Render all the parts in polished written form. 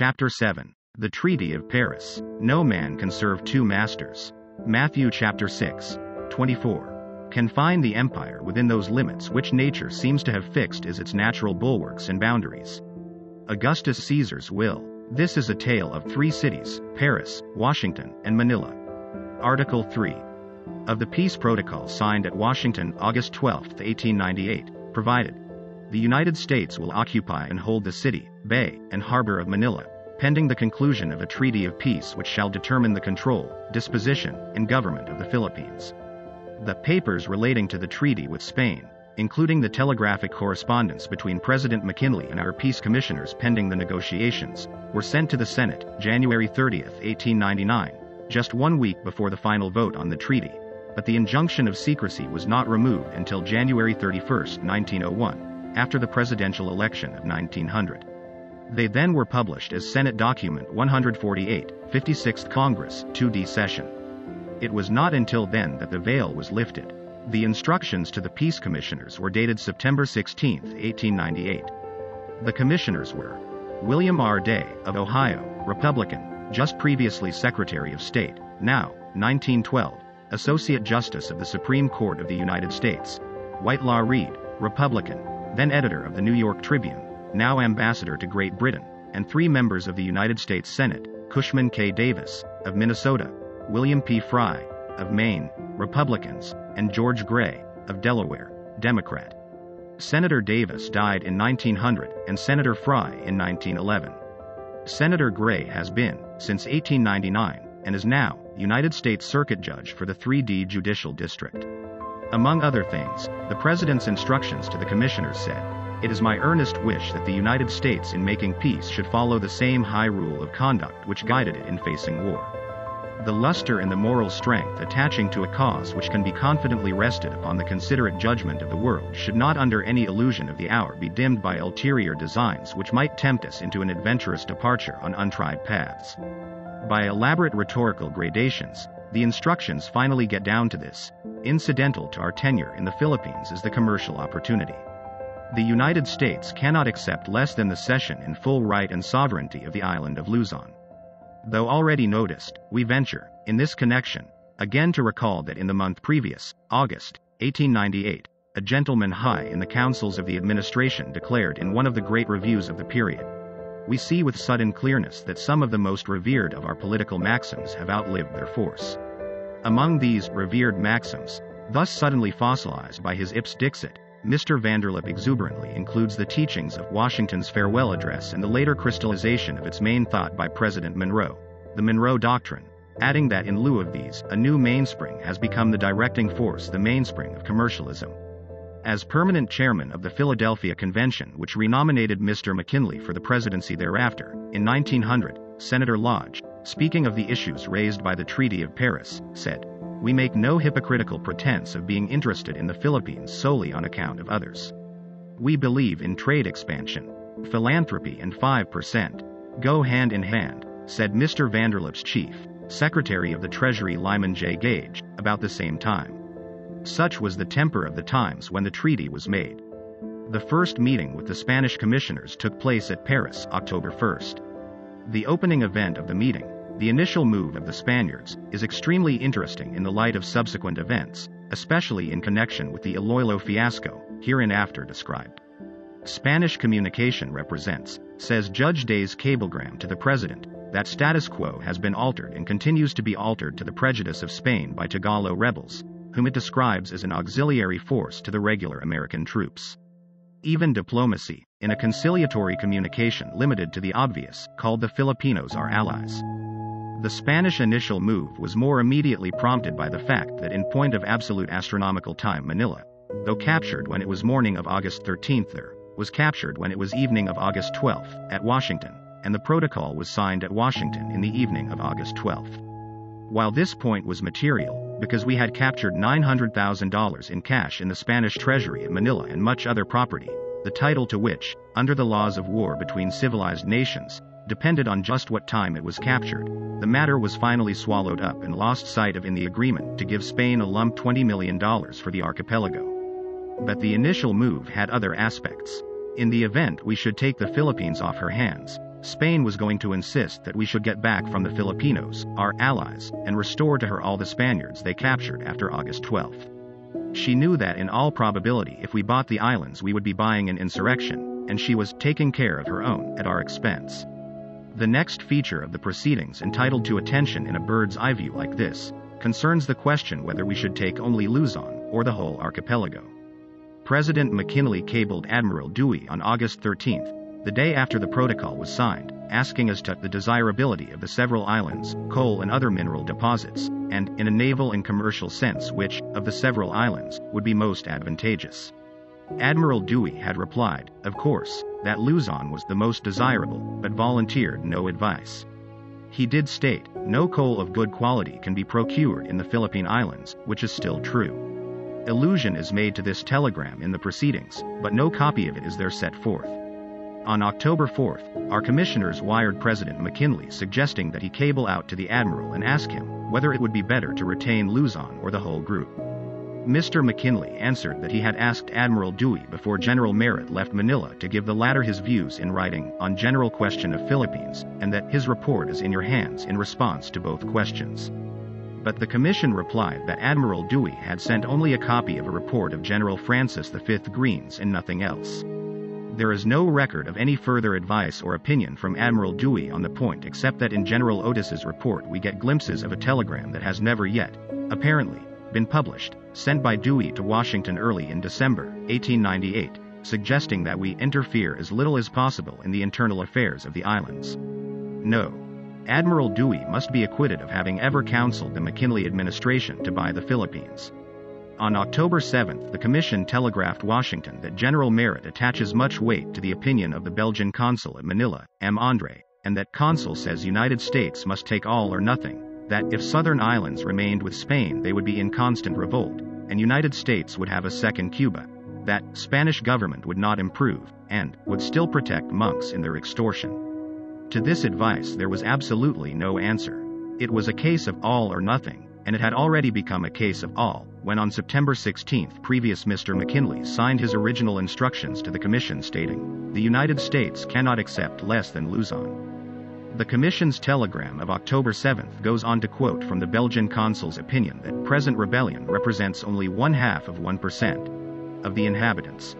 Chapter 7. The Treaty of Paris. No man can serve two masters. Matthew chapter 6, 24. Confine the empire within those limits which nature seems to have fixed as its natural bulwarks and boundaries. Augustus Caesar's will. This is a tale of three cities, Paris, Washington, and Manila. Article 3. Of the Peace Protocol signed at Washington August 12, 1898, provided: the United States will occupy and hold the city, bay, and harbor of Manila, pending the conclusion of a treaty of peace which shall determine the control, disposition, and government of the Philippines. The papers relating to the treaty with Spain, including the telegraphic correspondence between President McKinley and our peace commissioners pending the negotiations, were sent to the Senate January 30, 1899, just 1 week before the final vote on the treaty, but the injunction of secrecy was not removed until January 31, 1901. After the presidential election of 1900. They then were published as Senate Document 148, 56th Congress, 2D session. It was not until then that the veil was lifted. The instructions to the Peace Commissioners were dated September 16, 1898. The commissioners were William R. Day, of Ohio, Republican, just previously Secretary of State, now, 1912, Associate Justice of the Supreme Court of the United States; Whitelaw Reid, Republican, then editor of the New York Tribune, now ambassador to Great Britain; and three members of the United States Senate: Cushman K. Davis, of Minnesota; William P. Frye, of Maine, Republicans; and George Gray, of Delaware, Democrat. Senator Davis died in 1900 and Senator Frye in 1911. Senator Gray has been, since 1899, and is now, United States Circuit Judge for the 3D Judicial District. Among other things, the President's instructions to the commissioners said, "It is my earnest wish that the United States in making peace should follow the same high rule of conduct which guided it in facing war. The luster and the moral strength attaching to a cause which can be confidently rested upon the considerate judgment of the world should not under any illusion of the hour be dimmed by ulterior designs which might tempt us into an adventurous departure on untried paths." By elaborate rhetorical gradations, the instructions finally get down to this: incidental to our tenure in the Philippines is the commercial opportunity. The United States cannot accept less than the cession in full right and sovereignty of the island of Luzon. Though already noticed, we venture, in this connection, again to recall that in the month previous, August, 1898, a gentleman high in the councils of the administration declared in one of the great reviews of the period, "We see with sudden clearness that some of the most revered of our political maxims have outlived their force." Among these revered maxims, thus suddenly fossilized by his Ips Dixit, Mr. Vanderlip exuberantly includes the teachings of Washington's farewell address and the later crystallization of its main thought by President Monroe, the Monroe Doctrine, adding that in lieu of these, a new mainspring has become the directing force, the mainspring of commercialism. As permanent chairman of the Philadelphia Convention, which renominated Mr. McKinley for the presidency thereafter, in 1900, Senator Lodge, speaking of the issues raised by the Treaty of Paris, said, "We make no hypocritical pretense of being interested in the Philippines solely on account of others. We believe in trade expansion, philanthropy, and 5% go hand in hand," said Mr. Vanderlip's chief, Secretary of the Treasury Lyman J. Gage, about the same time. Such was the temper of the times when the treaty was made. The first meeting with the Spanish commissioners took place at Paris, October 1st. The opening event of the meeting, the initial move of the Spaniards, is extremely interesting in the light of subsequent events, especially in connection with the Iloilo fiasco, hereinafter described. "Spanish communication represents," says Judge Day's cablegram to the President, "that status quo has been altered and continues to be altered to the prejudice of Spain by Tagalog rebels, whom it describes as an auxiliary force to the regular American troops. Even diplomacy, in a conciliatory communication limited to the obvious, called the Filipinos our allies." The Spanish initial move was more immediately prompted by the fact that in point of absolute astronomical time Manila, though captured when it was morning of August 13th there, was captured when it was evening of August 12th at Washington, and the protocol was signed at Washington in the evening of August 12th. While this point was material, because we had captured $900,000 in cash in the Spanish treasury at Manila and much other property, the title to which, under the laws of war between civilized nations, depended on just what time it was captured, the matter was finally swallowed up and lost sight of in the agreement to give Spain a lump $20 million for the archipelago. But the initial move had other aspects. In the event we should take the Philippines off her hands, Spain was going to insist that we should get back from the Filipinos, our allies, and restore to her all the Spaniards they captured after August 12th. She knew that in all probability if we bought the islands we would be buying an insurrection, and she was taking care of her own at our expense. The next feature of the proceedings entitled to attention in a bird's eye view like this, concerns the question whether we should take only Luzon or the whole archipelago. President McKinley cabled Admiral Dewey on August 13th, the day after the protocol was signed, asking as to the desirability of the several islands, coal and other mineral deposits, and, in a naval and commercial sense, which, of the several islands, would be most advantageous. Admiral Dewey had replied, of course, that Luzon was the most desirable, but volunteered no advice. He did state, no coal of good quality can be procured in the Philippine Islands, which is still true. Allusion is made to this telegram in the proceedings, but no copy of it is there set forth. On October 4th, our commissioners wired President McKinley suggesting that he cable out to the admiral and ask him whether it would be better to retain Luzon or the whole group. Mr. McKinley answered that he had asked Admiral Dewey before General Merritt left Manila to give the latter his views in writing on general question of Philippines, and that his report is in your hands in response to both questions. But the commission replied that Admiral Dewey had sent only a copy of a report of General Francis V Green's and nothing else. There is no record of any further advice or opinion from Admiral Dewey on the point except that in General Otis's report we get glimpses of a telegram that has never yet, apparently, been published, sent by Dewey to Washington early in December, 1898, suggesting that we interfere as little as possible in the internal affairs of the islands. No. Admiral Dewey must be acquitted of having ever counseled the McKinley administration to buy the Philippines. On October 7th, the Commission telegraphed Washington that General Merritt attaches much weight to the opinion of the Belgian consul at Manila, M. Andre, and that consul says United States must take all or nothing, that if southern islands remained with Spain they would be in constant revolt, and United States would have a second Cuba, that Spanish government would not improve, and would still protect monks in their extortion. To this advice there was absolutely no answer. It was a case of all or nothing, and it had already become a case of all, when on September 16th previous Mr. McKinley signed his original instructions to the Commission stating, the United States cannot accept less than Luzon. The Commission's telegram of October 7th goes on to quote from the Belgian consul's opinion that present rebellion represents only 0.5% of the inhabitants.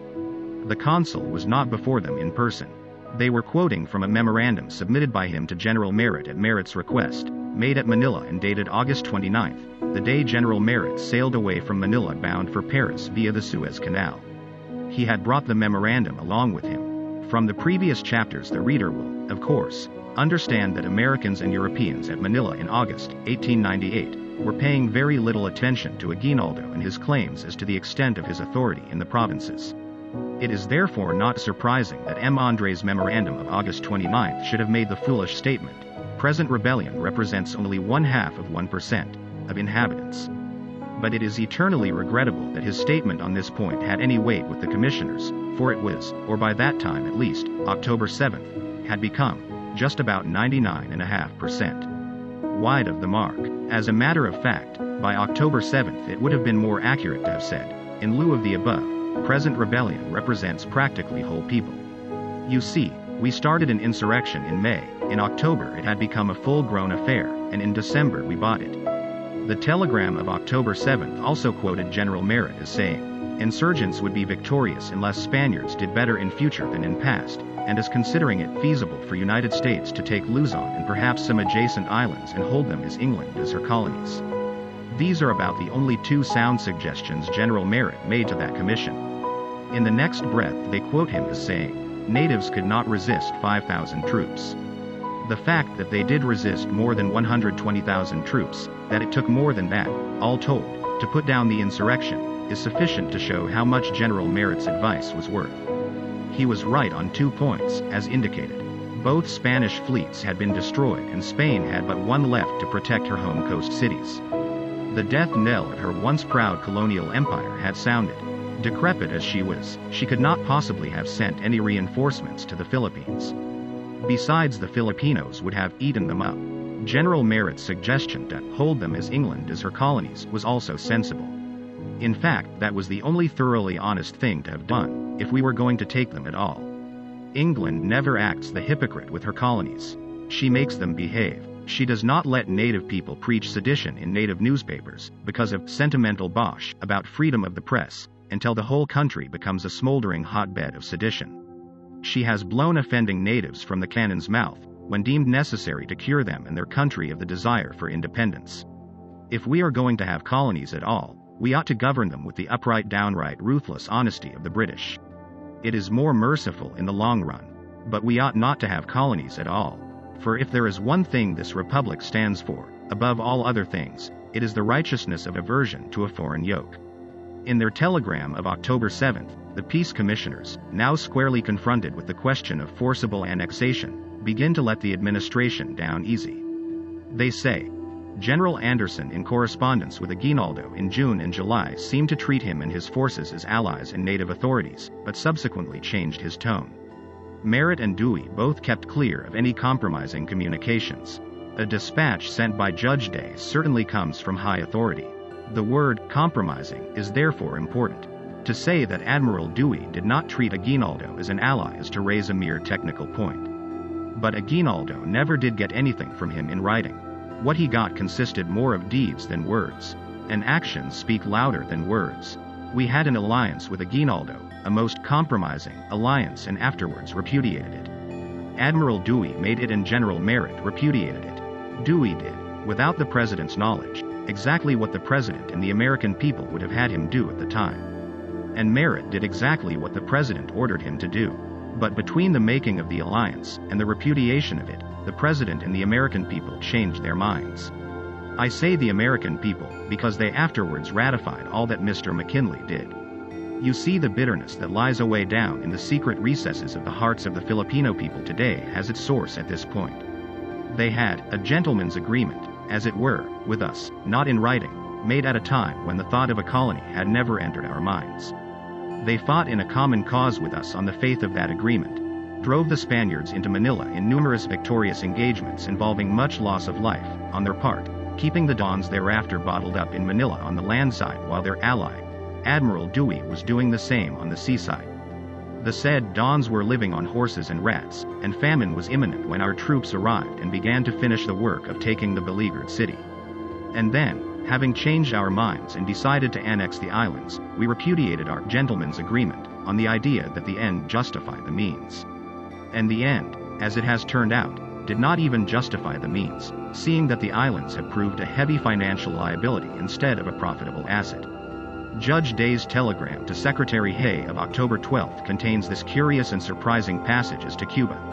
The consul was not before them in person. They were quoting from a memorandum submitted by him to General Merritt at Merritt's request, made at Manila and dated August 29th, the day General Merritt sailed away from Manila bound for Paris via the Suez Canal. He had brought the memorandum along with him. From the previous chapters the reader will, of course, understand that Americans and Europeans at Manila in August 1898 were paying very little attention to Aguinaldo and his claims as to the extent of his authority in the provinces. It is therefore not surprising that M. Andre's memorandum of August 29th should have made the foolish statement, present rebellion represents only 0.5% of inhabitants. But it is eternally regrettable that his statement on this point had any weight with the commissioners, for it was, or by that time at least, October 7th, had become, just about 99.5%. Wide of the mark. As a matter of fact, by October 7th it would have been more accurate to have said, in lieu of the above, present rebellion represents practically whole people. You see, we started an insurrection in May, in October it had become a full-grown affair, and in December we bought it. The telegram of October 7th also quoted General Merritt as saying, insurgents would be victorious unless Spaniards did better in future than in past, and is considering it feasible for United States to take Luzon and perhaps some adjacent islands and hold them as England as her colonies. These are about the only two sound suggestions General Merritt made to that commission. In the next breath they quote him as saying, natives could not resist 5,000 troops. The fact that they did resist more than 120,000 troops, that it took more than that, all told, to put down the insurrection, is sufficient to show how much General Merritt's advice was worth. He was right on 2 points, as indicated. Both Spanish fleets had been destroyed and Spain had but one left to protect her home coast cities. The death knell of her once proud colonial empire had sounded. Decrepit as she was, she could not possibly have sent any reinforcements to the Philippines. Besides, the Filipinos would have eaten them up. General Merritt's suggestion to hold them as England as her colonies was also sensible. In fact, that was the only thoroughly honest thing to have done, if we were going to take them at all. England never acts the hypocrite with her colonies. She makes them behave. She does not let native people preach sedition in native newspapers because of sentimental bosh about freedom of the press, until the whole country becomes a smoldering hotbed of sedition. She has blown offending natives from the cannon's mouth when deemed necessary to cure them and their country of the desire for independence. If we are going to have colonies at all, we ought to govern them with the upright, downright ruthless honesty of the British. It is more merciful in the long run, but we ought not to have colonies at all. For if there is one thing this republic stands for, above all other things, it is the righteousness of aversion to a foreign yoke. In their telegram of October 7th, the peace commissioners, now squarely confronted with the question of forcible annexation, begin to let the administration down easy. They say, General Anderson in correspondence with Aguinaldo in June and July seemed to treat him and his forces as allies and native authorities, but subsequently changed his tone. Merritt and Dewey both kept clear of any compromising communications. A dispatch sent by Judge Day certainly comes from high authority. The word compromising is therefore important. To say that Admiral Dewey did not treat Aguinaldo as an ally is to raise a mere technical point. But Aguinaldo never did get anything from him in writing. What he got consisted more of deeds than words, and actions speak louder than words. We had an alliance with Aguinaldo, a most compromising alliance, and afterwards repudiated it. Admiral Dewey made it and General Merritt repudiated it. Dewey did, without the president's knowledge, exactly what the president and the American people would have had him do at the time. And Merritt did exactly what the president ordered him to do. But between the making of the alliance and the repudiation of it, the president and the American people changed their minds. I say the American people because they afterwards ratified all that Mr. McKinley did. You see, the bitterness that lies away down in the secret recesses of the hearts of the Filipino people today has its source at this point. They had a gentleman's agreement, as it were, with us, not in writing, made at a time when the thought of a colony had never entered our minds. They fought in a common cause with us on the faith of that agreement, drove the Spaniards into Manila in numerous victorious engagements involving much loss of life on their part, keeping the Dons thereafter bottled up in Manila on the land side, while their ally, Admiral Dewey, was doing the same on the seaside. The said Dons were living on horses and rats, and famine was imminent when our troops arrived and began to finish the work of taking the beleaguered city. And then, having changed our minds and decided to annex the islands, we repudiated our gentleman's agreement, on the idea that the end justified the means. And the end, as it has turned out, did not even justify the means, seeing that the islands have proved a heavy financial liability instead of a profitable asset. Judge Day's telegram to Secretary Hay of October 12 contains this curious and surprising passage as to Cuba.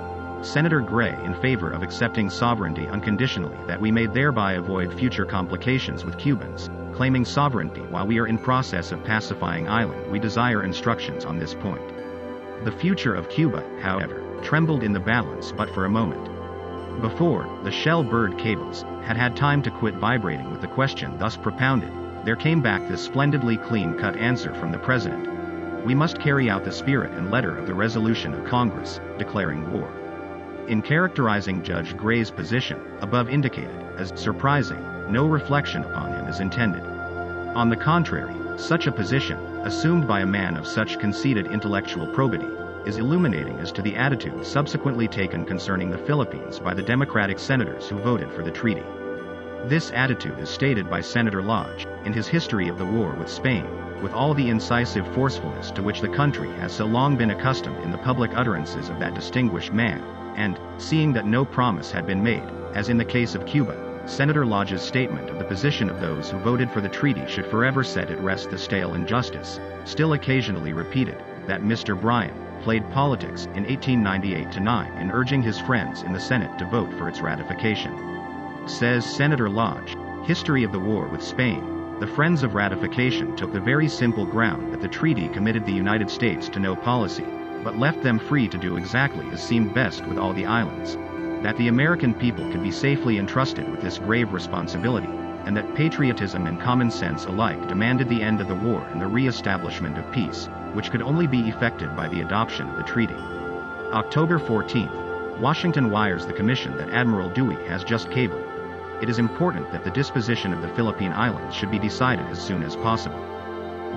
Senator Gray in favor of accepting sovereignty unconditionally, that we may thereby avoid future complications with Cubans, claiming sovereignty while we are in process of pacifying island. We desire instructions on this point. The future of Cuba, however, trembled in the balance but for a moment. Before the shell bird cables had had time to quit vibrating with the question thus propounded, there came back this splendidly clean-cut answer from the President. We must carry out the spirit and letter of the resolution of Congress, declaring war. In characterizing Judge Gray's position, above indicated, as surprising, no reflection upon him is intended. On the contrary, such a position, assumed by a man of such conceited intellectual probity, is illuminating as to the attitude subsequently taken concerning the Philippines by the Democratic senators who voted for the treaty. This attitude is stated by Senator Lodge, in his history of the war with Spain, with all the incisive forcefulness to which the country has so long been accustomed in the public utterances of that distinguished man, and, seeing that no promise had been made, as in the case of Cuba, Senator Lodge's statement of the position of those who voted for the treaty should forever set at rest the stale injustice, still occasionally repeated, that Mr. Bryan played politics in 1898-9 in urging his friends in the Senate to vote for its ratification. Says Senator Lodge, History of the War with Spain, the friends of ratification took the very simple ground that the treaty committed the United States to no policy, but left them free to do exactly as seemed best with all the islands, that the American people could be safely entrusted with this grave responsibility, and that patriotism and common sense alike demanded the end of the war and the re-establishment of peace, which could only be effected by the adoption of the treaty. October 14th, Washington wires the commission that Admiral Dewey has just cabled. It is important that the disposition of the Philippine Islands should be decided as soon as possible.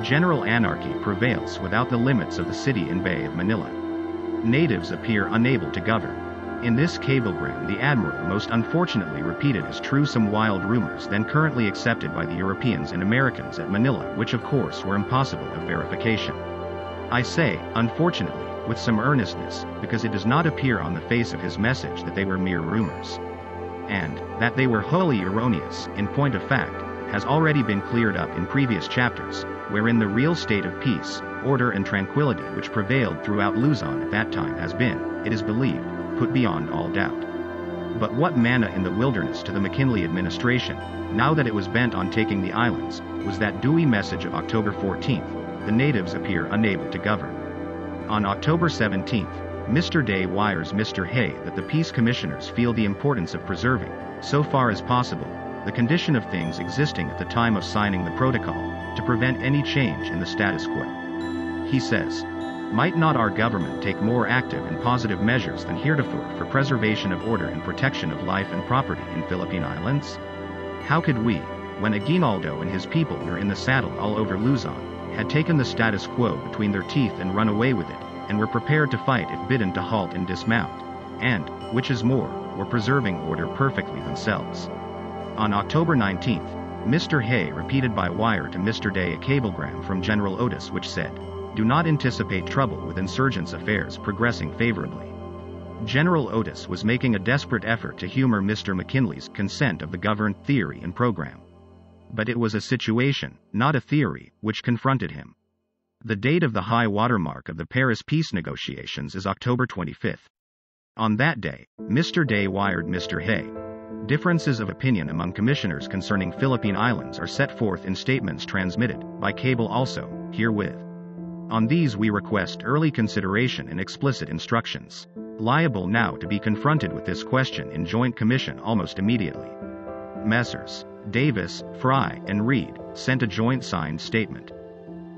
General anarchy prevails without the limits of the city and bay of Manila. Natives appear unable to govern. In this cablegram, the admiral most unfortunately repeated as true some wild rumors then currently accepted by the Europeans and Americans at Manila, which of course were impossible of verification. I say, unfortunately, with some earnestness, because it does not appear on the face of his message that they were mere rumors. And that they were wholly erroneous, in point of fact, has already been cleared up in previous chapters, wherein the real state of peace, order and tranquility which prevailed throughout Luzon at that time has been, it is believed, put beyond all doubt. But what manna in the wilderness to the McKinley administration, now that it was bent on taking the islands, was that Dewey message of October 14th, the natives appear unable to govern. On October 17th, Mr. Day wires Mr. Hay that the peace commissioners feel the importance of preserving, so far as possible, the condition of things existing at the time of signing the protocol, to prevent any change in the status quo. He says, "Might not our government take more active and positive measures than heretofore for preservation of order and protection of life and property in Philippine Islands? How could we, when Aguinaldo and his people were in the saddle all over Luzon, had taken the status quo between their teeth and run away with it, and were prepared to fight if bidden to halt and dismount, and, which is more, were preserving order perfectly themselves?" On October 19th, Mr. Hay repeated by wire to Mr. Day a cablegram from General Otis which said, "Do not anticipate trouble with insurgents' affairs progressing favorably." General Otis was making a desperate effort to humor Mr. McKinley's consent of the governed theory and program. But it was a situation, not a theory, which confronted him. The date of the high watermark of the Paris peace negotiations is October 25th. On that day, Mr. Day wired Mr. Hay, "Differences of opinion among commissioners concerning Philippine Islands are set forth in statements transmitted, by cable also, herewith. On these we request early consideration and explicit instructions. Liable now to be confronted with this question in joint commission almost immediately." Messrs. Davis, Frye, and Reid sent a joint signed statement.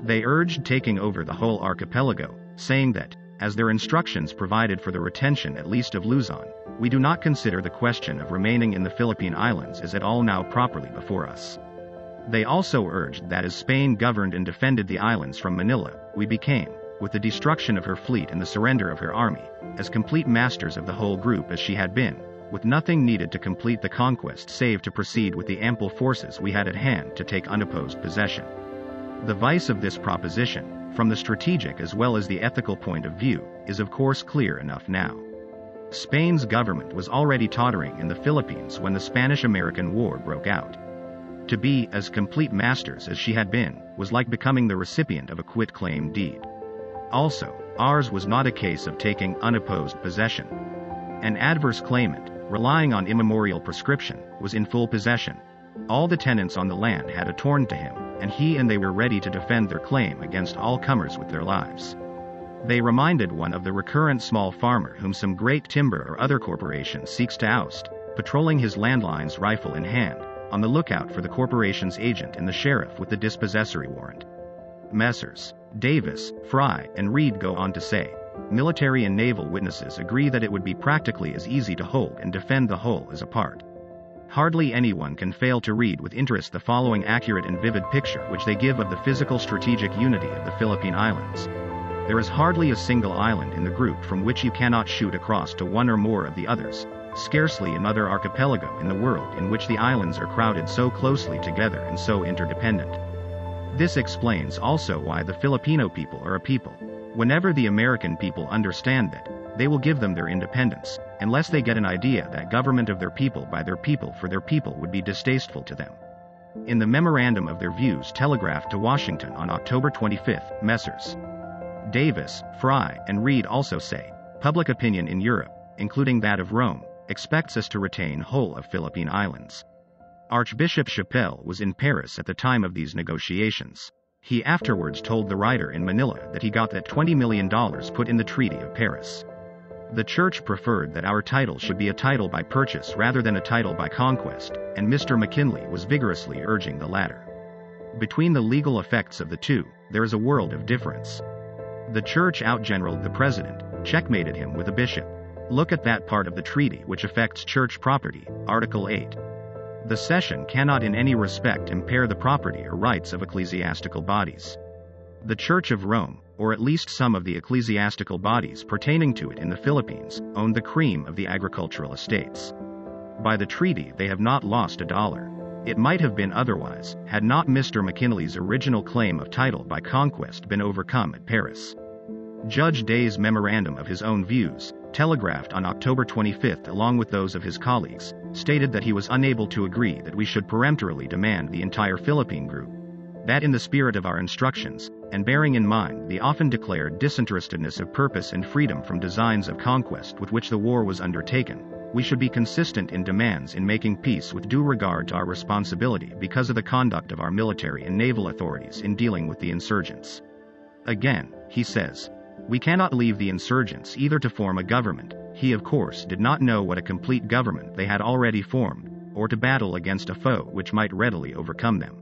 They urged taking over the whole archipelago, saying that, as their instructions provided for the retention at least of Luzon, we do not consider the question of remaining in the Philippine Islands as at all now properly before us. They also urged that as Spain governed and defended the islands from Manila, we became, with the destruction of her fleet and the surrender of her army, as complete masters of the whole group as she had been, with nothing needed to complete the conquest save to proceed with the ample forces we had at hand to take unopposed possession. The vice of this proposition, from the strategic as well as the ethical point of view, is of course clear enough now. Spain's government was already tottering in the Philippines when the Spanish-American War broke out. To be as complete masters as she had been was like becoming the recipient of a quit-claim deed. Also, ours was not a case of taking unopposed possession. An adverse claimant, relying on immemorial prescription, was in full possession. All the tenants on the land had a torn to him, and he and they were ready to defend their claim against all comers with their lives. They reminded one of the recurrent small farmer whom some great timber or other corporation seeks to oust, patrolling his landlines rifle in hand, on the lookout for the corporation's agent and the sheriff with the dispossessory warrant. Messrs. Davis, Frye, and Reid go on to say, "Military and naval witnesses agree that it would be practically as easy to hold and defend the whole as apart." Hardly anyone can fail to read with interest the following accurate and vivid picture which they give of the physical strategic unity of the Philippine Islands. "There is hardly a single island in the group from which you cannot shoot across to one or more of the others, scarcely another archipelago in the world in which the islands are crowded so closely together and so interdependent." This explains also why the Filipino people are a people. Whenever the American people understand that, they will give them their independence, unless they get an idea that government of their people by their people for their people would be distasteful to them. In the memorandum of their views telegraphed to Washington on October 25th, Messrs. Davis, Frye, and Reid also say, "Public opinion in Europe, including that of Rome, expects us to retain whole of Philippine Islands." Archbishop Chappelle was in Paris at the time of these negotiations. He afterwards told the writer in Manila that he got that $20 million put in the Treaty of Paris. "The Church preferred that our title should be a title by purchase rather than a title by conquest, and Mr. McKinley was vigorously urging the latter. Between the legal effects of the two, there is a world of difference. The Church outgeneraled the President, checkmated him with a bishop. Look at that part of the treaty which affects church property, Article 8. The session cannot in any respect impair the property or rights of ecclesiastical bodies." The Church of Rome, or at least some of the ecclesiastical bodies pertaining to it in the Philippines, owned the cream of the agricultural estates. By the treaty they have not lost a dollar. It might have been otherwise, had not Mr. McKinley's original claim of title by conquest been overcome at Paris. Judge Day's memorandum of his own views, telegraphed on October 25 along with those of his colleagues, stated that he was unable to agree that we should peremptorily demand the entire Philippine group, that in the spirit of our instructions, and bearing in mind the often declared disinterestedness of purpose and freedom from designs of conquest with which the war was undertaken, we should be consistent in demands in making peace with due regard to our responsibility because of the conduct of our military and naval authorities in dealing with the insurgents. Again, he says, we cannot leave the insurgents either to form a government, he of course did not know what a complete government they had already formed, or to battle against a foe which might readily overcome them.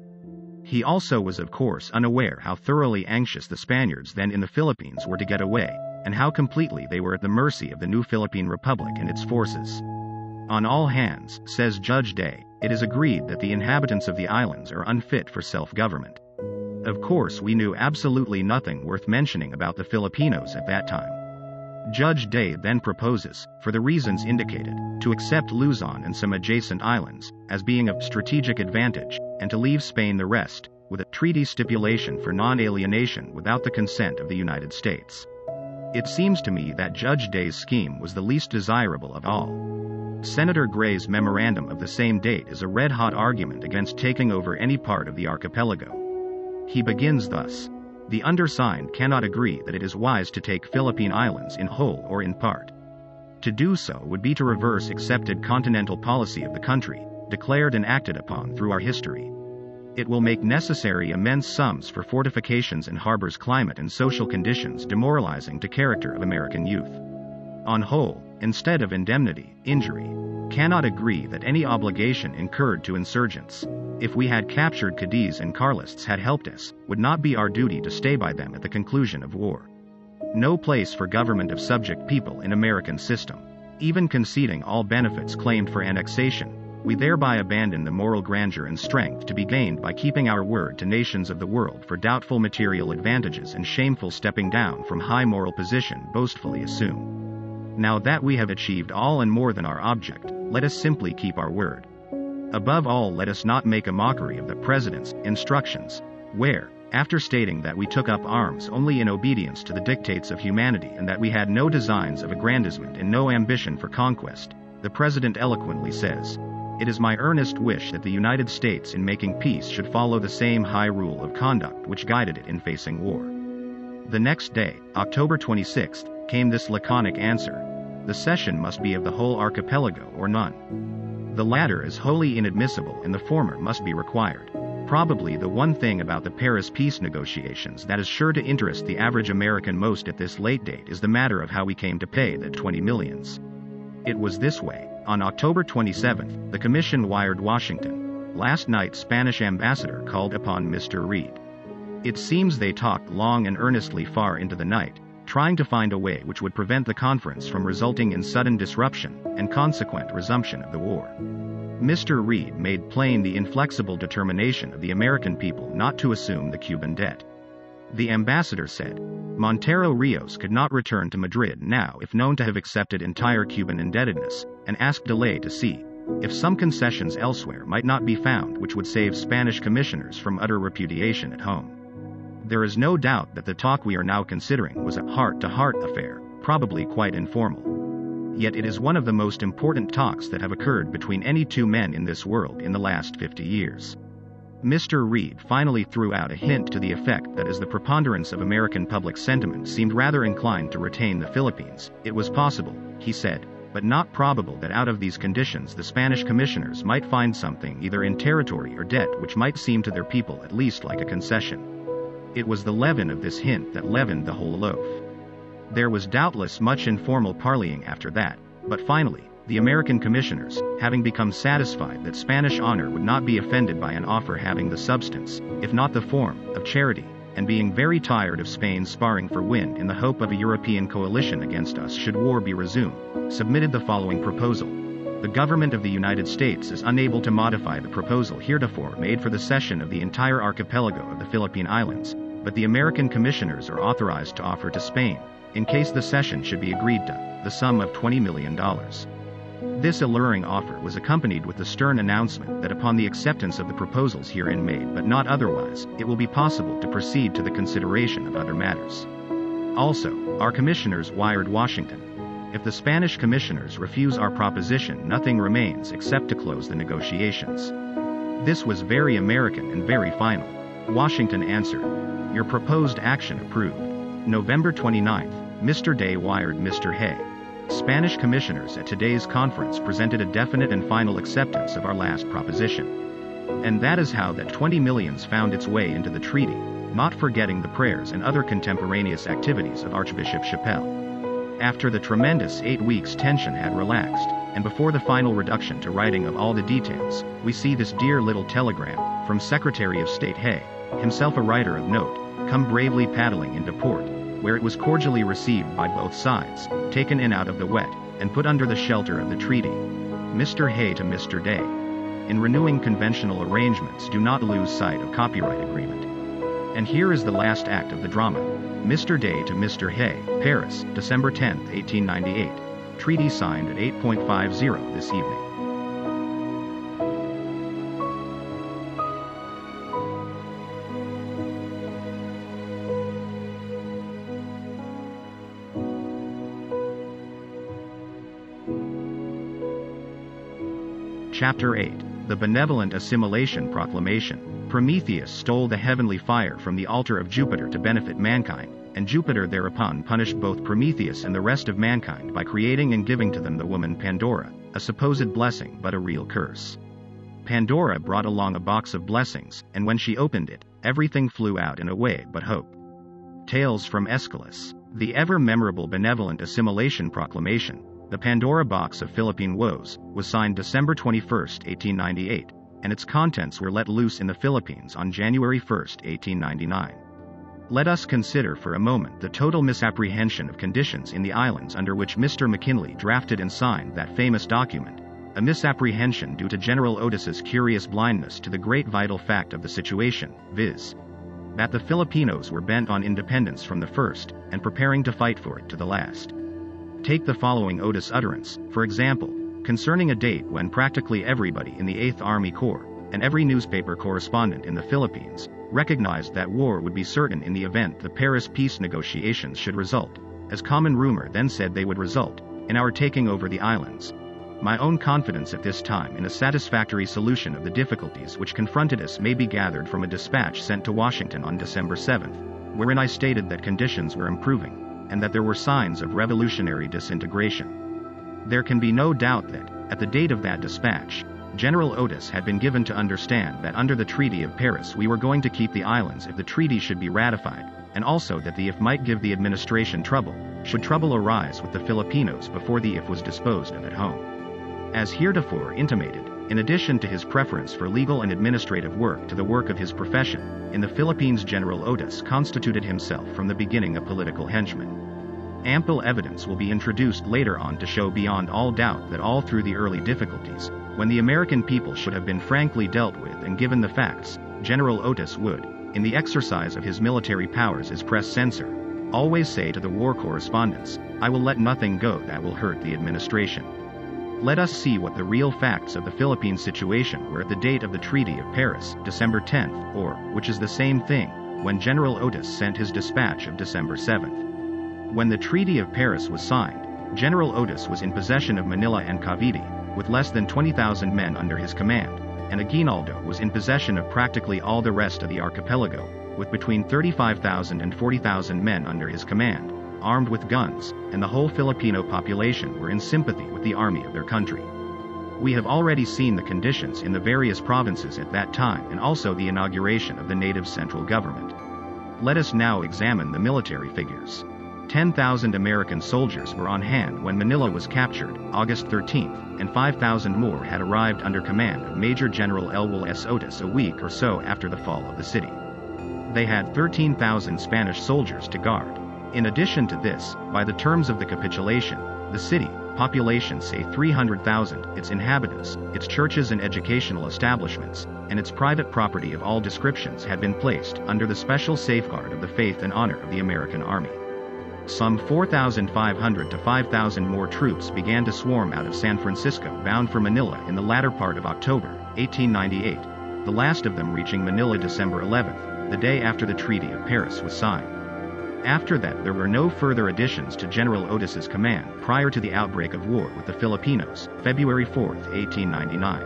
He also was of course unaware how thoroughly anxious the Spaniards then in the Philippines were to get away, and how completely they were at the mercy of the new Philippine Republic and its forces. On all hands, says Judge Day, it is agreed that the inhabitants of the islands are unfit for self-government. Of course, we knew absolutely nothing worth mentioning about the Filipinos at that time. Judge Day then proposes, for the reasons indicated, to accept Luzon and some adjacent islands, as being of strategic advantage, and to leave Spain the rest, with a treaty stipulation for non-alienation without the consent of the United States. It seems to me that Judge Day's scheme was the least desirable of all. Senator Gray's memorandum of the same date is a red-hot argument against taking over any part of the archipelago. He begins thus, "The undersigned cannot agree that it is wise to take Philippine Islands in whole or in part. To do so would be to reverse accepted continental policy of the country, declared and acted upon through our history. It will make necessary immense sums for fortifications and harbors, climate and social conditions demoralizing to character of American youth. On whole, instead of indemnity, injury, cannot agree that any obligation incurred to insurgents, if we had captured Cadiz and Carlists had helped us, would not be our duty to stay by them at the conclusion of war. No place for government of subject people in American system. Even conceding all benefits claimed for annexation, we thereby abandon the moral grandeur and strength to be gained by keeping our word to nations of the world for doubtful material advantages and shameful stepping down from high moral position boastfully assume. Now that we have achieved all and more than our object, let us simply keep our word. Above all, let us not make a mockery of the President's instructions, where, after stating that we took up arms only in obedience to the dictates of humanity and that we had no designs of aggrandizement and no ambition for conquest, the President eloquently says, it is my earnest wish that the United States in making peace should follow the same high rule of conduct which guided it in facing war. The next day, October 26, came this laconic answer, the cession must be of the whole archipelago or none. The latter is wholly inadmissible and the former must be required. Probably the one thing about the Paris peace negotiations that is sure to interest the average American most at this late date is the matter of how we came to pay the $20 million. It was this way. On October 27, the Commission wired Washington, last night Spanish ambassador called upon Mr. Reid. It seems they talked long and earnestly far into the night, trying to find a way which would prevent the conference from resulting in sudden disruption and consequent resumption of the war. Mr. Reid made plain the inflexible determination of the American people not to assume the Cuban debt. The ambassador said, Montero Rios could not return to Madrid now if known to have accepted entire Cuban indebtedness, and asked delay to see if some concessions elsewhere might not be found which would save Spanish commissioners from utter repudiation at home. There is no doubt that the talk we are now considering was a heart-to-heart affair, probably quite informal. Yet it is one of the most important talks that have occurred between any two men in this world in the last 50 years. Mr. Reid finally threw out a hint to the effect that as the preponderance of American public sentiment seemed rather inclined to retain the Philippines, it was possible, he said, but not probable that out of these conditions the Spanish commissioners might find something either in territory or debt which might seem to their people at least like a concession. It was the leaven of this hint that leavened the whole loaf. There was doubtless much informal parleying after that, but finally, the American commissioners, having become satisfied that Spanish honor would not be offended by an offer having the substance, if not the form, of charity, and being very tired of Spain sparring for wind in the hope of a European coalition against us should war be resumed, submitted the following proposal. The government of the United States is unable to modify the proposal heretofore made for the cession of the entire archipelago of the Philippine Islands, but the American commissioners are authorized to offer to Spain, in case the cession should be agreed to, the sum of $20 million. This alluring offer was accompanied with the stern announcement that upon the acceptance of the proposals herein made but not otherwise, it will be possible to proceed to the consideration of other matters. Also, our commissioners wired Washington, "If the Spanish commissioners refuse our proposition, nothing remains except to close the negotiations." This was very American and very final. Washington answered, "Your proposed action approved." November 29th, Mr. Day wired Mr. Hay, "Spanish commissioners at today's conference presented a definite and final acceptance of our last proposition." And that is how that 20 millions found its way into the treaty, not forgetting the prayers and other contemporaneous activities of Archbishop Chappelle. After the tremendous 8 weeks, tension had relaxed, and before the final reduction to writing of all the details, we see this dear little telegram from Secretary of State Hay, himself a writer of note, come bravely paddling into port, where it was cordially received by both sides, taken in out of the wet, and put under the shelter of the treaty. Mr. Hay to Mr. Day. In renewing conventional arrangements, do not lose sight of copyright agreement. And here is the last act of the drama. Mr. Day to Mr. Hay, Paris, December 10, 1898. Treaty signed at 8:50 this evening. Chapter 8. The Benevolent Assimilation Proclamation. Prometheus stole the heavenly fire from the altar of Jupiter to benefit mankind, and Jupiter thereupon punished both Prometheus and the rest of mankind by creating and giving to them the woman Pandora, a supposed blessing but a real curse. Pandora brought along a box of blessings, and when she opened it, everything flew out and away but hope. Tales from Aeschylus. The ever-memorable Benevolent Assimilation Proclamation, the Pandora box of Philippine woes, was signed December 21, 1898. And its contents were let loose in the Philippines on January 1, 1899. Let us consider for a moment the total misapprehension of conditions in the islands under which Mr. McKinley drafted and signed that famous document, a misapprehension due to General Otis's curious blindness to the great vital fact of the situation, viz., that the Filipinos were bent on independence from the first, and preparing to fight for it to the last. Take the following Otis utterance, for example, concerning a date when practically everybody in the 8th Army Corps, and every newspaper correspondent in the Philippines, recognized that war would be certain in the event the Paris peace negotiations should result, as common rumor then said they would result, in our taking over the islands. My own confidence at this time in a satisfactory solution of the difficulties which confronted us may be gathered from a dispatch sent to Washington on December 7, wherein I stated that conditions were improving, and that there were signs of revolutionary disintegration. There can be no doubt that, at the date of that dispatch, General Otis had been given to understand that under the Treaty of Paris we were going to keep the islands if the treaty should be ratified, and also that the if might give the administration trouble, should trouble arise with the Filipinos before the if was disposed of at home. As heretofore intimated, in addition to his preference for legal and administrative work to the work of his profession, in the Philippines General Otis constituted himself from the beginning a political henchman. Ample evidence will be introduced later on to show beyond all doubt that all through the early difficulties, when the American people should have been frankly dealt with and given the facts, General Otis would, in the exercise of his military powers as press censor, always say to the war correspondents, "I will let nothing go that will hurt the administration." Let us see what the real facts of the Philippine situation were at the date of the Treaty of Paris, December 10th, or, which is the same thing, when General Otis sent his dispatch of December 7th. When the Treaty of Paris was signed, General Otis was in possession of Manila and Cavite, with less than 20,000 men under his command, and Aguinaldo was in possession of practically all the rest of the archipelago, with between 35,000 and 40,000 men under his command, armed with guns, and the whole Filipino population were in sympathy with the army of their country. We have already seen the conditions in the various provinces at that time and also the inauguration of the native central government. Let us now examine the military figures. 10,000 American soldiers were on hand when Manila was captured, August 13th, and 5,000 more had arrived under command of Major General Elwell S. Otis a week or so after the fall of the city. They had 13,000 Spanish soldiers to guard. In addition to this, by the terms of the capitulation, the city, population say 300,000, its inhabitants, its churches and educational establishments, and its private property of all descriptions had been placed under the special safeguard of the faith and honor of the American Army. Some 4,500 to 5,000 more troops began to swarm out of San Francisco bound for Manila in the latter part of October, 1898, the last of them reaching Manila December 11, the day after the Treaty of Paris was signed. After that, there were no further additions to General Otis's command prior to the outbreak of war with the Filipinos, February 4, 1899.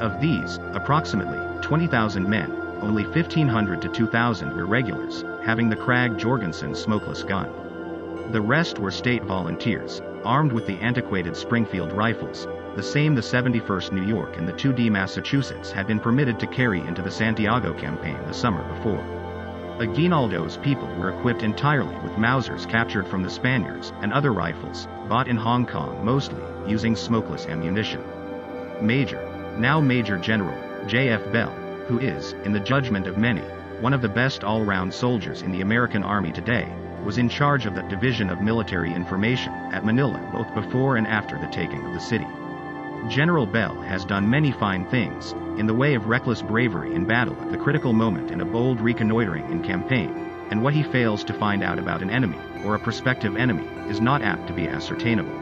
Of these, approximately 20,000 men, only 1,500 to 2,000 were regulars, having the Krag-Jorgensen smokeless gun. The rest were state volunteers, armed with the antiquated Springfield rifles, the same the 71st New York and the 2D Massachusetts had been permitted to carry into the Santiago campaign the summer before. Aguinaldo's people were equipped entirely with Mausers captured from the Spaniards and other rifles, bought in Hong Kong mostly, using smokeless ammunition. Now Major General, J.F. Bell, who is, in the judgment of many, one of the best all-round soldiers in the American Army today, was in charge of that division of military information at Manila both before and after the taking of the city. General Bell has done many fine things, in the way of reckless bravery in battle at the critical moment and a bold reconnoitering in campaign, and what he fails to find out about an enemy, or a prospective enemy, is not apt to be ascertainable.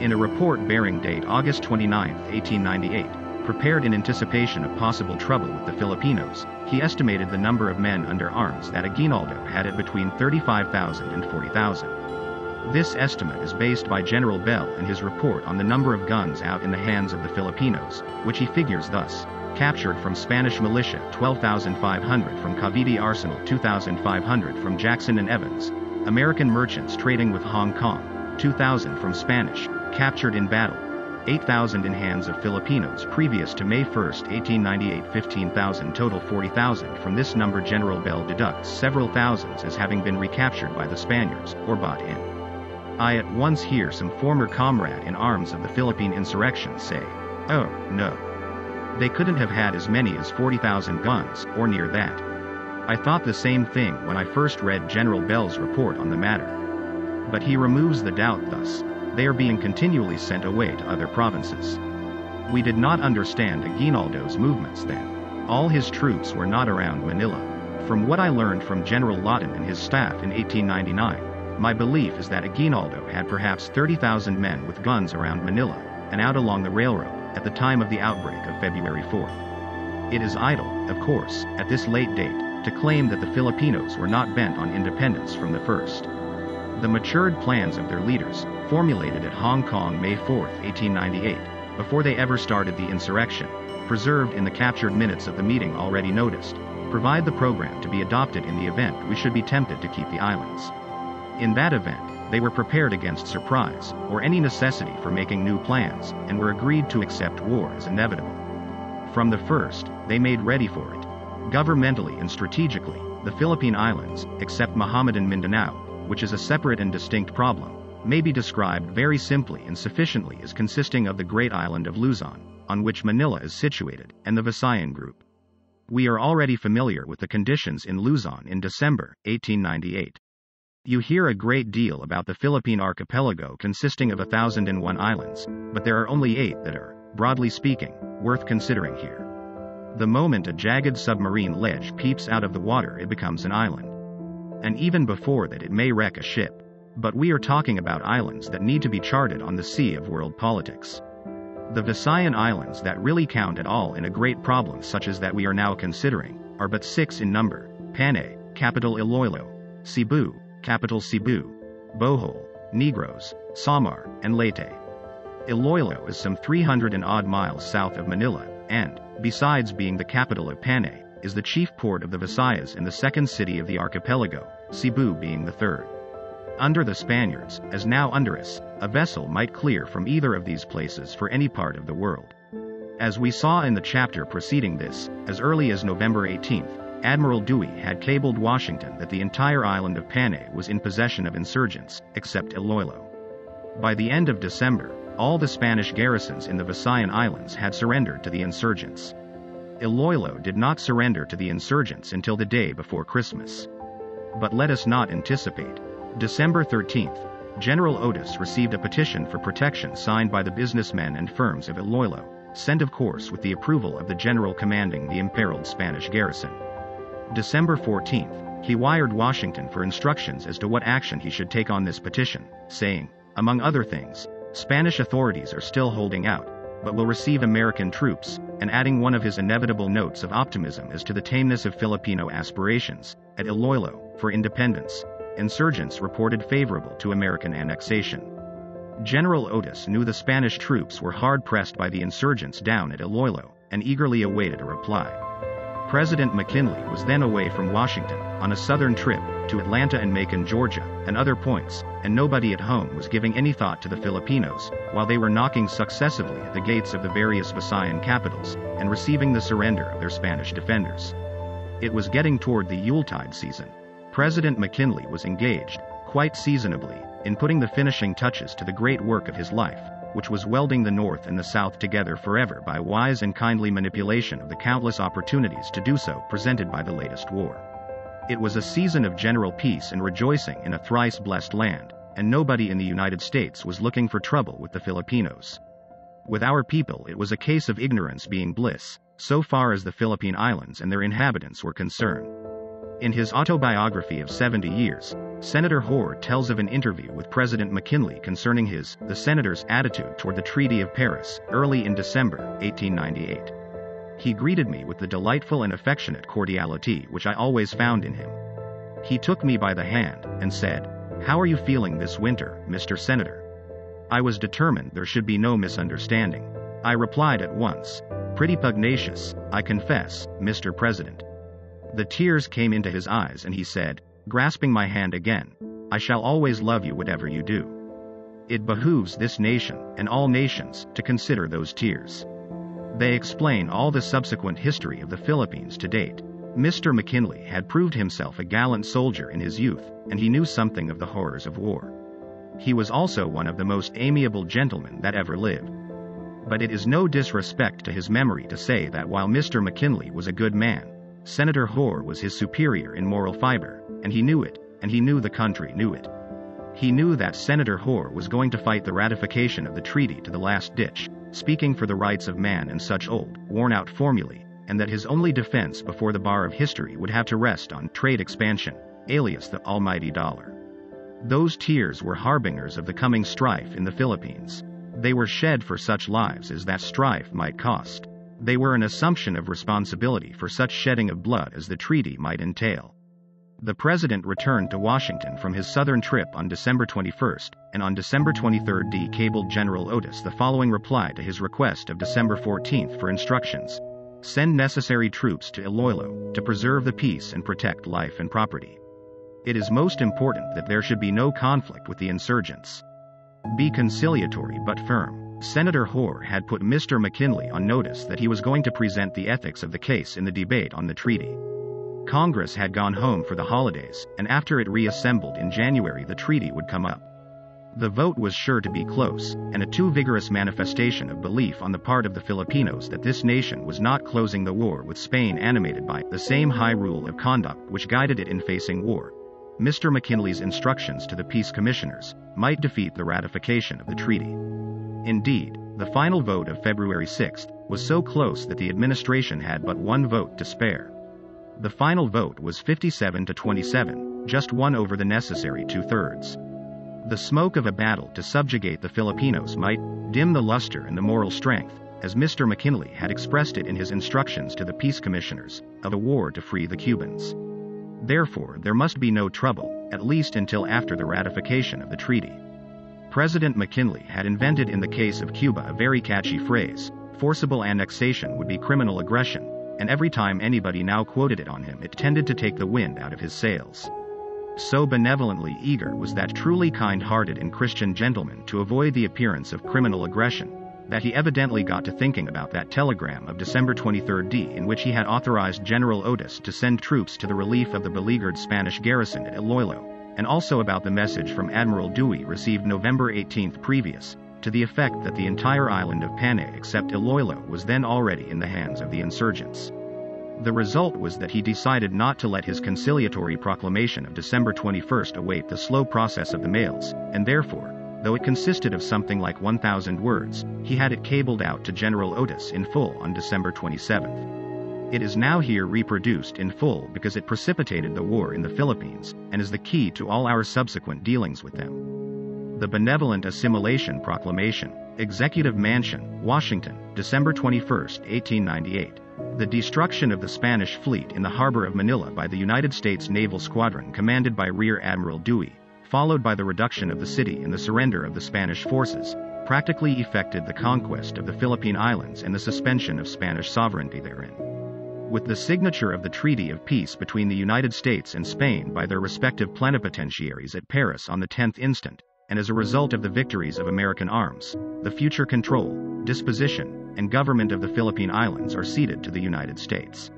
In a report bearing date August 29, 1898, prepared in anticipation of possible trouble with the Filipinos, he estimated the number of men under arms that Aguinaldo had at between 35,000 and 40,000. This estimate is based by General Bell and his report on the number of guns out in the hands of the Filipinos, which he figures thus: captured from Spanish militia 12,500 from Cavite Arsenal, 2,500 from Jackson and Evans, American merchants trading with Hong Kong, 2,000 from Spanish, captured in battle, 8,000 in hands of Filipinos previous to May 1, 1898, 15,000 total 40,000. From this number General Bell deducts several thousands as having been recaptured by the Spaniards, or bought in. I at once hear some former comrade in arms of the Philippine insurrection say, "Oh, no. They couldn't have had as many as 40,000 guns, or near that." I thought the same thing when I first read General Bell's report on the matter. But he removes the doubt thus: they are being continually sent away to other provinces. We did not understand Aguinaldo's movements then. All his troops were not around Manila. From what I learned from General Lawton and his staff in 1899, my belief is that Aguinaldo had perhaps 30,000 men with guns around Manila, and out along the railroad, at the time of the outbreak of February 4th. It is idle, of course, at this late date, to claim that the Filipinos were not bent on independence from the first. The matured plans of their leaders, formulated at Hong Kong May 4, 1898, before they ever started the insurrection, preserved in the captured minutes of the meeting already noticed, provide the program to be adopted in the event we should be tempted to keep the islands. In that event, they were prepared against surprise, or any necessity for making new plans, and were agreed to accept war as inevitable. From the first, they made ready for it. Governmentally and strategically, the Philippine Islands, except Mohammedan Mindanao, which is a separate and distinct problem, may be described very simply and sufficiently as consisting of the great island of Luzon, on which Manila is situated, and the Visayan group. We are already familiar with the conditions in Luzon in December, 1898. You hear a great deal about the Philippine archipelago consisting of 1,001 islands, but there are only 8 that are, broadly speaking, worth considering here. The moment a jagged submarine ledge peeps out of the water, it becomes an island. And even before that, it may wreck a ship. But we are talking about islands that need to be charted on the sea of world politics. The Visayan islands that really count at all in a great problem such as that we are now considering are but 6 in number: Panay, capital Iloilo; Cebu, capital Cebu; Bohol, Negros, Samar, and Leyte. Iloilo is some 300-and-odd miles south of Manila, and, besides being the capital of Panay, is the chief port of the Visayas and the second city of the archipelago, Cebu being the third. Under the Spaniards, as now under us, a vessel might clear from either of these places for any part of the world. As we saw in the chapter preceding this, as early as November 18th, Admiral Dewey had cabled Washington that the entire island of Panay was in possession of insurgents, except Iloilo. By the end of December, all the Spanish garrisons in the Visayan Islands had surrendered to the insurgents. Iloilo did not surrender to the insurgents until the day before Christmas. But let us not anticipate. December 13th, General Otis received a petition for protection signed by the businessmen and firms of Iloilo, sent of course with the approval of the general commanding the imperiled Spanish garrison. December 14th, he wired Washington for instructions as to what action he should take on this petition, saying, among other things, Spanish authorities are still holding out, but will receive American troops, and adding one of his inevitable notes of optimism as to the tameness of Filipino aspirations, at Iloilo, for independence, insurgents reported favorable to American annexation. General Otis knew the Spanish troops were hard-pressed by the insurgents down at Iloilo, and eagerly awaited a reply. President McKinley was then away from Washington, on a southern trip, to Atlanta and Macon, Georgia, and other points, and nobody at home was giving any thought to the Filipinos, while they were knocking successively at the gates of the various Visayan capitals, and receiving the surrender of their Spanish defenders. It was getting toward the Yuletide season. President McKinley was engaged, quite seasonably, in putting the finishing touches to the great work of his life, which was welding the North and the South together forever by wise and kindly manipulation of the countless opportunities to do so presented by the latest war. It was a season of general peace and rejoicing in a thrice-blessed land, and nobody in the United States was looking for trouble with the Filipinos. With our people it was a case of ignorance being bliss, so far as the Philippine Islands and their inhabitants were concerned. In his autobiography of 70 years, Senator Hoar tells of an interview with President McKinley concerning his, the Senator's, attitude toward the Treaty of Paris, early in December 1898. He greeted me with the delightful and affectionate cordiality which I always found in him. He took me by the hand, and said, "How are you feeling this winter, Mr. Senator?" I was determined there should be no misunderstanding. I replied at once, "Pretty pugnacious, I confess, Mr. President." The tears came into his eyes and he said, grasping my hand again, "I shall always love you whatever you do." It behooves this nation, and all nations, to consider those tears. They explain all the subsequent history of the Philippines to date. Mr. McKinley had proved himself a gallant soldier in his youth, and he knew something of the horrors of war. He was also one of the most amiable gentlemen that ever lived. But it is no disrespect to his memory to say that while Mr. McKinley was a good man, Senator Hoar was his superior in moral fiber, and he knew it, and he knew the country knew it. He knew that Senator Hoar was going to fight the ratification of the treaty to the last ditch, speaking for the rights of man and such old, worn-out formulae, and that his only defense before the bar of history would have to rest on trade expansion, alias the almighty dollar. Those tears were harbingers of the coming strife in the Philippines. They were shed for such lives as that strife might cost. They were an assumption of responsibility for such shedding of blood as the treaty might entail. The President returned to Washington from his southern trip on December 21st, and on December 23rd he cabled General Otis the following reply to his request of December 14th for instructions: "Send necessary troops to Iloilo, to preserve the peace and protect life and property. It is most important that there should be no conflict with the insurgents. Be conciliatory but firm." Senator Hoar had put Mr. McKinley on notice that he was going to present the ethics of the case in the debate on the treaty. Congress had gone home for the holidays, and after it reassembled in January the treaty would come up. The vote was sure to be close, and a too vigorous manifestation of belief on the part of the Filipinos that this nation was not closing the war with Spain animated by the same high rule of conduct which guided it in facing war. Mr. McKinley's instructions to the peace commissioners might defeat the ratification of the treaty. Indeed, the final vote of February 6 was so close that the administration had but one vote to spare. The final vote was 57-27, just one over the necessary two-thirds. The smoke of a battle to subjugate the Filipinos might dim the luster and the moral strength, as Mr. McKinley had expressed it in his instructions to the peace commissioners, of a war to free the Cubans. Therefore, there must be no trouble, at least until after the ratification of the treaty. President McKinley had invented in the case of Cuba a very catchy phrase: forcible annexation would be criminal aggression, and every time anybody now quoted it on him it tended to take the wind out of his sails. So benevolently eager was that truly kind-hearted and Christian gentleman to avoid the appearance of criminal aggression, that he evidently got to thinking about that telegram of December 23rd in which he had authorized General Otis to send troops to the relief of the beleaguered Spanish garrison at Iloilo, and also about the message from Admiral Dewey received November 18th previous, to the effect that the entire island of Panay except Iloilo was then already in the hands of the insurgents. The result was that he decided not to let his conciliatory proclamation of December 21st await the slow process of the mails, and therefore, though it consisted of something like 1,000 words, he had it cabled out to General Otis in full on December 27th. It is now here reproduced in full because it precipitated the war in the Philippines, and is the key to all our subsequent dealings with them. The Benevolent Assimilation Proclamation, Executive Mansion, Washington, December 21, 1898. The destruction of the Spanish fleet in the harbor of Manila by the United States Naval Squadron commanded by Rear Admiral Dewey, followed by the reduction of the city and the surrender of the Spanish forces, practically effected the conquest of the Philippine Islands and the suspension of Spanish sovereignty therein. With the signature of the Treaty of Peace between the United States and Spain by their respective plenipotentiaries at Paris on the 10th instant, and as a result of the victories of American arms, the future control, disposition, and government of the Philippine Islands are ceded to the United States.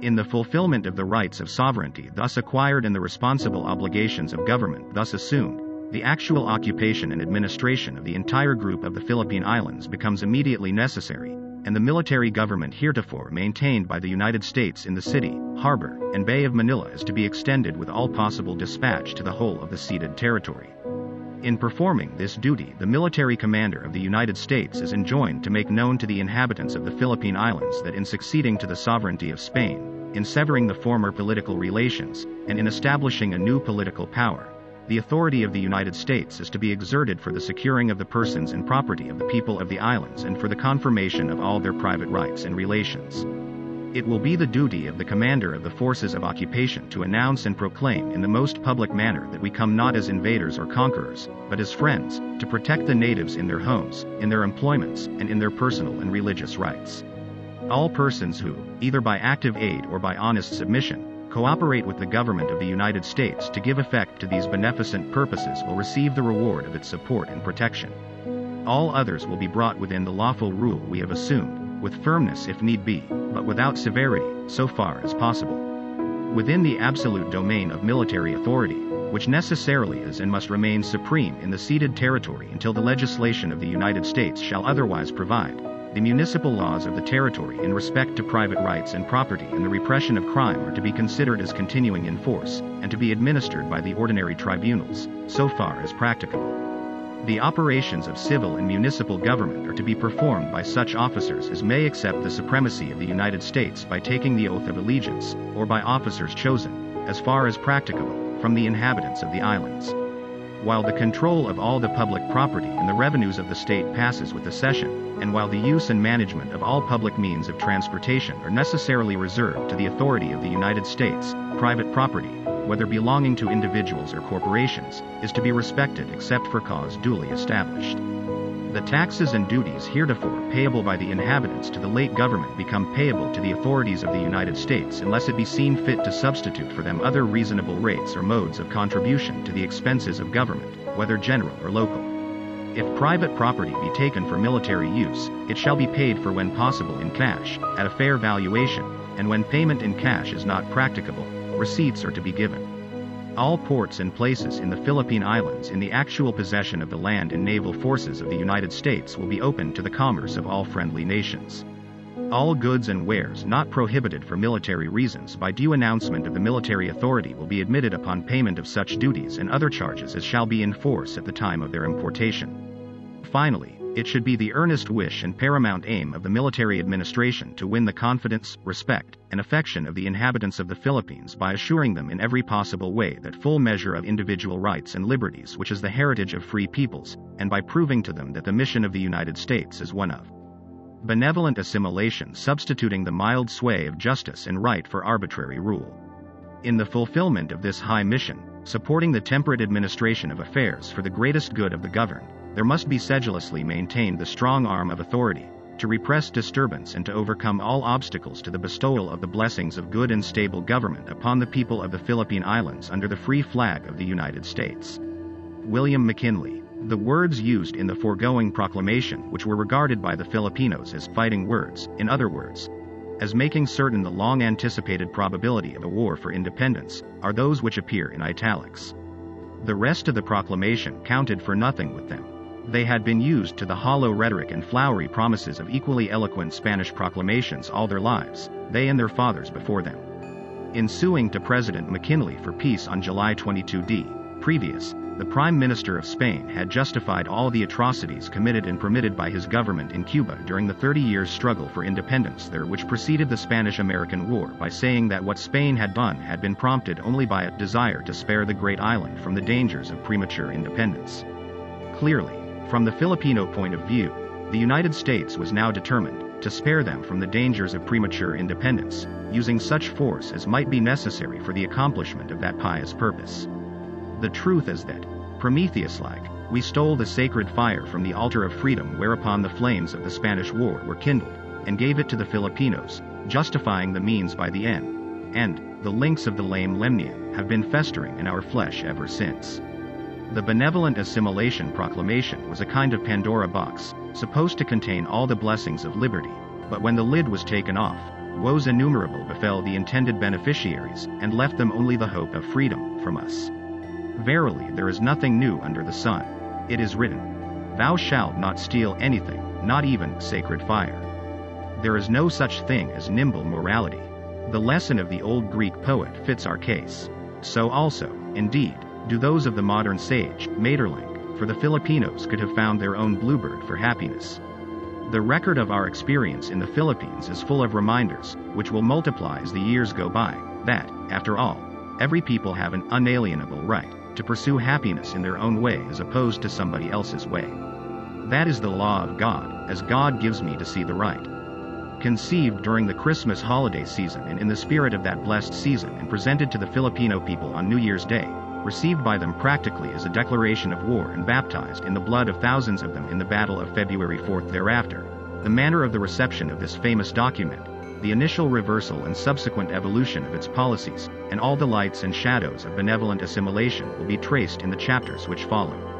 In the fulfillment of the rights of sovereignty thus acquired and the responsible obligations of government thus assumed, the actual occupation and administration of the entire group of the Philippine Islands becomes immediately necessary, and the military government heretofore maintained by the United States in the city, harbor, and Bay of Manila is to be extended with all possible dispatch to the whole of the ceded territory. In performing this duty, the military commander of the United States is enjoined to make known to the inhabitants of the Philippine Islands that in succeeding to the sovereignty of Spain, in severing the former political relations, and in establishing a new political power, the authority of the United States is to be exerted for the securing of the persons and property of the people of the islands and for the confirmation of all their private rights and relations. It will be the duty of the commander of the forces of occupation to announce and proclaim in the most public manner that we come not as invaders or conquerors, but as friends, to protect the natives in their homes, in their employments, and in their personal and religious rights. All persons who, either by active aid or by honest submission, cooperate with the government of the United States to give effect to these beneficent purposes will receive the reward of its support and protection. All others will be brought within the lawful rule we have assumed, with firmness if need be, but without severity, so far as possible. Within the absolute domain of military authority, which necessarily is and must remain supreme in the ceded territory until the legislation of the United States shall otherwise provide, the municipal laws of the territory in respect to private rights and property and the repression of crime are to be considered as continuing in force, and to be administered by the ordinary tribunals, so far as practicable. The operations of civil and municipal government are to be performed by such officers as may accept the supremacy of the United States by taking the oath of allegiance, or by officers chosen, as far as practicable, from the inhabitants of the islands. While the control of all the public property and the revenues of the state passes with the cession, and while the use and management of all public means of transportation are necessarily reserved to the authority of the United States, private property, whether belonging to individuals or corporations, is to be respected except for cause duly established. The taxes and duties heretofore payable by the inhabitants to the late government become payable to the authorities of the United States unless it be seen fit to substitute for them other reasonable rates or modes of contribution to the expenses of government, whether general or local. If private property be taken for military use, it shall be paid for when possible in cash, at a fair valuation, and when payment in cash is not practicable, receipts are to be given. All ports and places in the Philippine Islands in the actual possession of the land and naval forces of the United States will be open to the commerce of all friendly nations. All goods and wares not prohibited for military reasons by due announcement of the military authority will be admitted upon payment of such duties and other charges as shall be in force at the time of their importation. Finally, it should be the earnest wish and paramount aim of the military administration to win the confidence, respect, and affection of the inhabitants of the Philippines by assuring them in every possible way that full measure of individual rights and liberties which is the heritage of free peoples, and by proving to them that the mission of the United States is one of benevolent assimilation, substituting the mild sway of justice and right for arbitrary rule. In the fulfillment of this high mission, supporting the temperate administration of affairs for the greatest good of the governed, there must be sedulously maintained the strong arm of authority, to repress disturbance and to overcome all obstacles to the bestowal of the blessings of good and stable government upon the people of the Philippine Islands under the free flag of the United States. William McKinley. The words used in the foregoing proclamation, which were regarded by the Filipinos as fighting words, in other words, as making certain the long-anticipated probability of a war for independence, are those which appear in italics. The rest of the proclamation counted for nothing with them. They had been used to the hollow rhetoric and flowery promises of equally eloquent Spanish proclamations all their lives, they and their fathers before them. In suing to President McKinley for peace on July 22d, previous, the Prime Minister of Spain had justified all the atrocities committed and permitted by his government in Cuba during the 30 years' struggle for independence there which preceded the Spanish-American War by saying that what Spain had done had been prompted only by a desire to spare the great island from the dangers of premature independence. Clearly, from the Filipino point of view, the United States was now determined to spare them from the dangers of premature independence, using such force as might be necessary for the accomplishment of that pious purpose. The truth is that, Prometheus-like, we stole the sacred fire from the altar of freedom whereupon the flames of the Spanish War were kindled, and gave it to the Filipinos, justifying the means by the end, and the links of the lame lemnian have been festering in our flesh ever since. The Benevolent Assimilation Proclamation was a kind of Pandora box, supposed to contain all the blessings of liberty, but when the lid was taken off, woes innumerable befell the intended beneficiaries and left them only the hope of freedom from us. Verily, there is nothing new under the sun. It is written, "Thou shalt not steal anything, not even sacred fire." There is no such thing as nimble morality. The lesson of the old Greek poet fits our case. So also, indeed, do those of the modern sage, Maeterlinck, for the Filipinos could have found their own bluebird for happiness. The record of our experience in the Philippines is full of reminders, which will multiply as the years go by, that, after all, every people have an unalienable right to pursue happiness in their own way as opposed to somebody else's way. That is the law of God, as God gives me to see the right. Conceived during the Christmas holiday season and in the spirit of that blessed season and presented to the Filipino people on New Year's Day, received by them practically as a declaration of war and baptized in the blood of thousands of them in the battle of February 4th thereafter, the manner of the reception of this famous document, the initial reversal and subsequent evolution of its policies, and all the lights and shadows of benevolent assimilation will be traced in the chapters which follow.